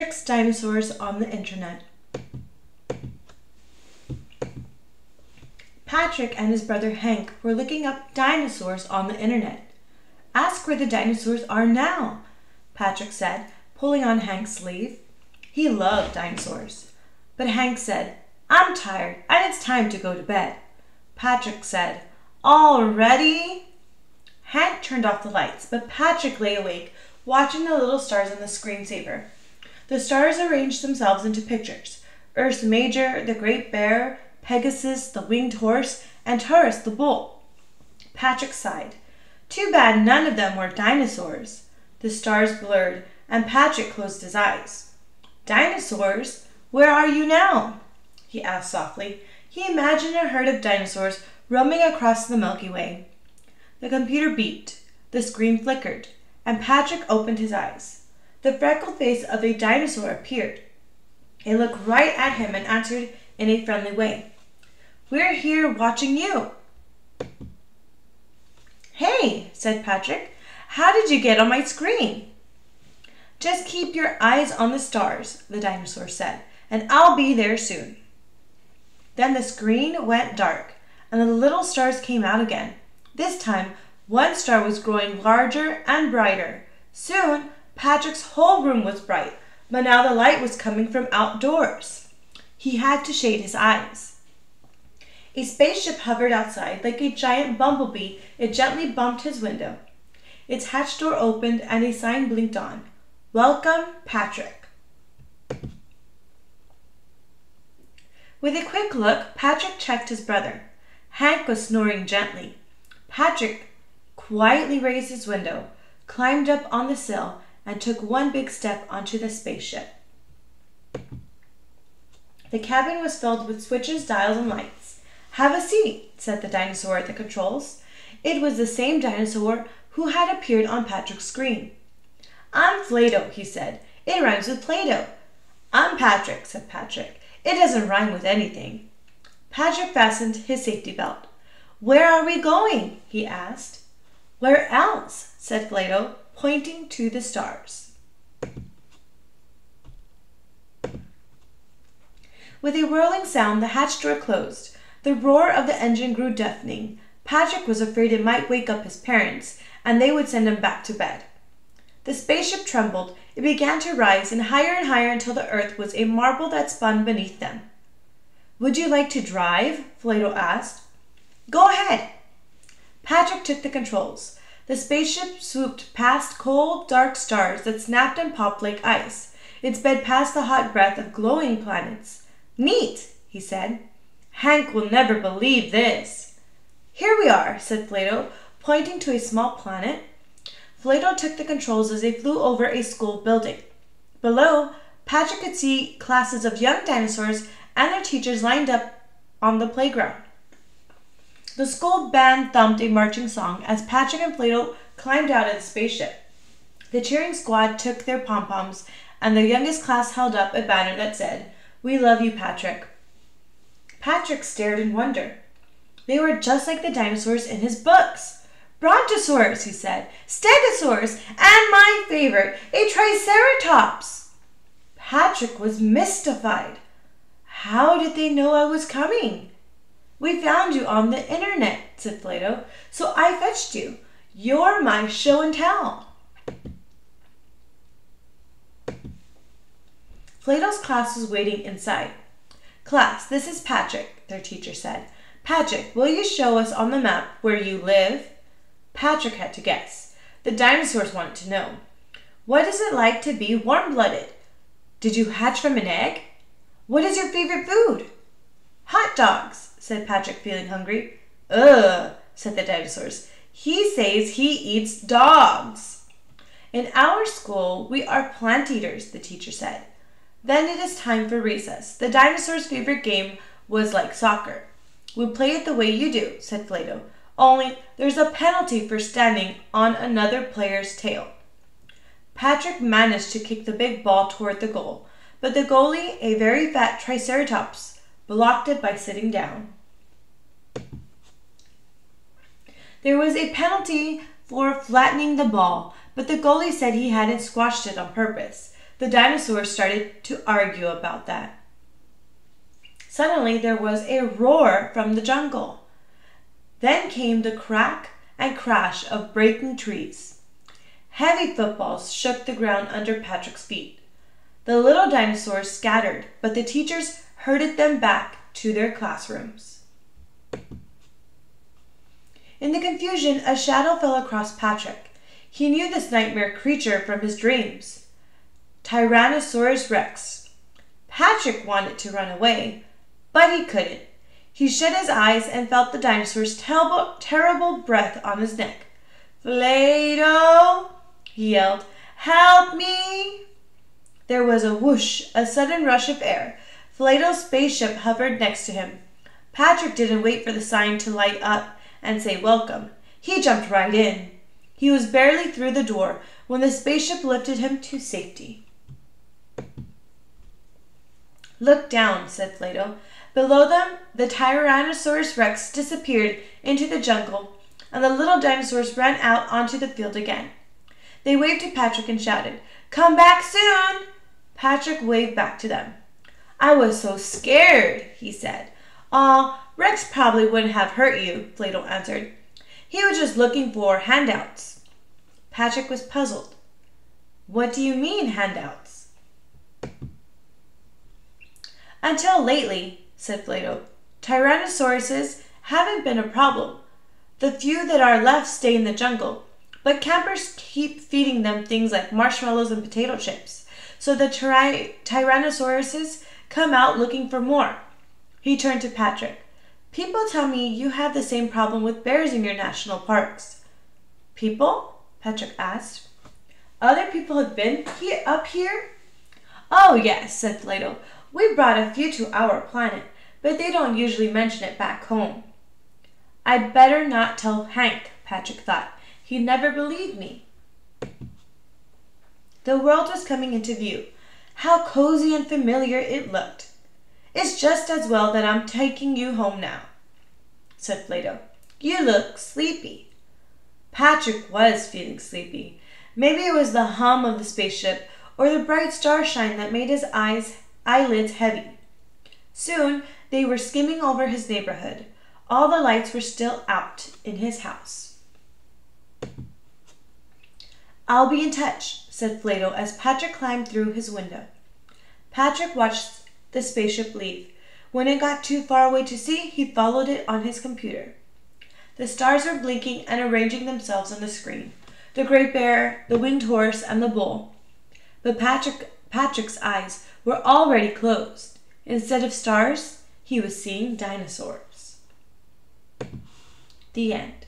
Patrick's Dinosaurs on the Internet. Patrick and his brother Hank were looking up dinosaurs on the internet. "Ask where the dinosaurs are now," Patrick said, pulling on Hank's sleeve. He loved dinosaurs. But Hank said, "I'm tired and it's time to go to bed." Patrick said, "Already?" Hank turned off the lights, but Patrick lay awake, watching the little stars on the screensaver. The stars arranged themselves into pictures. Ursa Major, the Great Bear, Pegasus, the Winged Horse, and Taurus, the Bull. Patrick sighed. Too bad none of them were dinosaurs. The stars blurred, and Patrick closed his eyes. "Dinosaurs? Where are you now?" he asked softly. He imagined a herd of dinosaurs roaming across the Milky Way. The computer beeped. The screen flickered, and Patrick opened his eyes. The freckled face of a dinosaur appeared. It looked right at him and answered in a friendly way. "We're here watching you." "Hey," said Patrick, "how did you get on my screen?" "Just keep your eyes on the stars," the dinosaur said, "and I'll be there soon." Then the screen went dark, and the little stars came out again. This time, one star was growing larger and brighter. Soon, Patrick's whole room was bright, but now the light was coming from outdoors. He had to shade his eyes. A spaceship hovered outside like a giant bumblebee. It gently bumped his window. Its hatch door opened and a sign blinked on. "Welcome, Patrick." With a quick look, Patrick checked his brother. Hank was snoring gently. Patrick quietly raised his window, climbed up on the sill, and took one big step onto the spaceship. The cabin was filled with switches, dials, and lights. "Have a seat," said the dinosaur at the controls. It was the same dinosaur who had appeared on Patrick's screen. "I'm Flato," he said. "It rhymes with Play-Doh." "I'm Patrick," said Patrick. "It doesn't rhyme with anything." Patrick fastened his safety belt. "Where are we going?" he asked. "Where else?" said Flato, pointing to the stars. With a whirling sound, the hatch door closed. The roar of the engine grew deafening. Patrick was afraid it might wake up his parents, and they would send him back to bed. The spaceship trembled. It began to rise, and higher until the earth was a marble that spun beneath them. "Would you like to drive?" Flato asked. "Go ahead." Patrick took the controls. The spaceship swooped past cold, dark stars that snapped and popped like ice. It sped past the hot breath of glowing planets. "Neat," he said. "Hank will never believe this." "Here we are," said Flato, pointing to a small planet. Flato took the controls as they flew over a school building. Below, Patrick could see classes of young dinosaurs and their teachers lined up on the playground. The school band thumped a marching song as Patrick and Flato climbed out of the spaceship. The cheering squad took their pom-poms, and the youngest class held up a banner that said, "We love you, Patrick." Patrick stared in wonder. They were just like the dinosaurs in his books. "Brontosaurs," he said, "stegosaurs, and my favorite, a triceratops." Patrick was mystified. "How did they know I was coming?" "We found you on the internet," said Flato, "so I fetched you. You're my show and tell." Flato's class was waiting inside. "Class, this is Patrick," their teacher said. "Patrick, will you show us on the map where you live?" Patrick had to guess. The dinosaurs wanted to know. "What is it like to be warm-blooded?" "Did you hatch from an egg?" "What is your favorite food?" "Hot dogs," said Patrick, feeling hungry. "Ugh," said the dinosaurs. "He says he eats dogs." "In our school, we are plant eaters," the teacher said. Then it is time for recess. The dinosaurs' favorite game was like soccer. "We play it the way you do," said Flato, "only there's a penalty for standing on another player's tail." Patrick managed to kick the big ball toward the goal, but the goalie, a very fat Triceratops, blocked it by sitting down. There was a penalty for flattening the ball, but the goalie said he hadn't squashed it on purpose. The dinosaurs started to argue about that. Suddenly there was a roar from the jungle. Then came the crack and crash of breaking trees. Heavy footballs shook the ground under Patrick's feet. The little dinosaurs scattered, but the teachers herded them back to their classrooms. In the confusion, a shadow fell across Patrick. He knew this nightmare creature from his dreams. Tyrannosaurus Rex. Patrick wanted to run away, but he couldn't. He shut his eyes and felt the dinosaur's terrible breath on his neck. "Flato," he yelled, "help me!" There was a whoosh, a sudden rush of air. Flato's spaceship hovered next to him. Patrick didn't wait for the sign to light up and say welcome. He jumped right in. He was barely through the door when the spaceship lifted him to safety. "Look down," said Flato. Below them, the Tyrannosaurus Rex disappeared into the jungle, and the little dinosaurs ran out onto the field again. They waved to Patrick and shouted, "Come back soon!" Patrick waved back to them. "I was so scared," he said. "Aw, Rex probably wouldn't have hurt you," Flato answered. "He was just looking for handouts." Patrick was puzzled. "What do you mean, handouts?" "Until lately," said Flato, "tyrannosauruses haven't been a problem. The few that are left stay in the jungle, but campers keep feeding them things like marshmallows and potato chips, so the tyrannosauruses come out looking for more." He turned to Patrick. "People tell me you have the same problem with bears in your national parks." "People?" Patrick asked. "Other people have been up here?" "Oh yes," said Flato. "We brought a few to our planet, but they don't usually mention it back home." I'd better not tell Hank, Patrick thought. He'd never believe me. The world was coming into view. How cozy and familiar it looked. "It's just as well that I'm taking you home now," said Flato. "You look sleepy." Patrick was feeling sleepy. Maybe it was the hum of the spaceship or the bright starshine that made his eyelids heavy. Soon, they were skimming over his neighborhood. All the lights were still out in his house. "I'll be in touch," said Flato as Patrick climbed through his window. Patrick watched the spaceship leave. When it got too far away to see, he followed it on his computer. The stars were blinking and arranging themselves on the screen. The great bear, the winged horse, and the bull. But Patrick's eyes were already closed. Instead of stars, he was seeing dinosaurs. The end.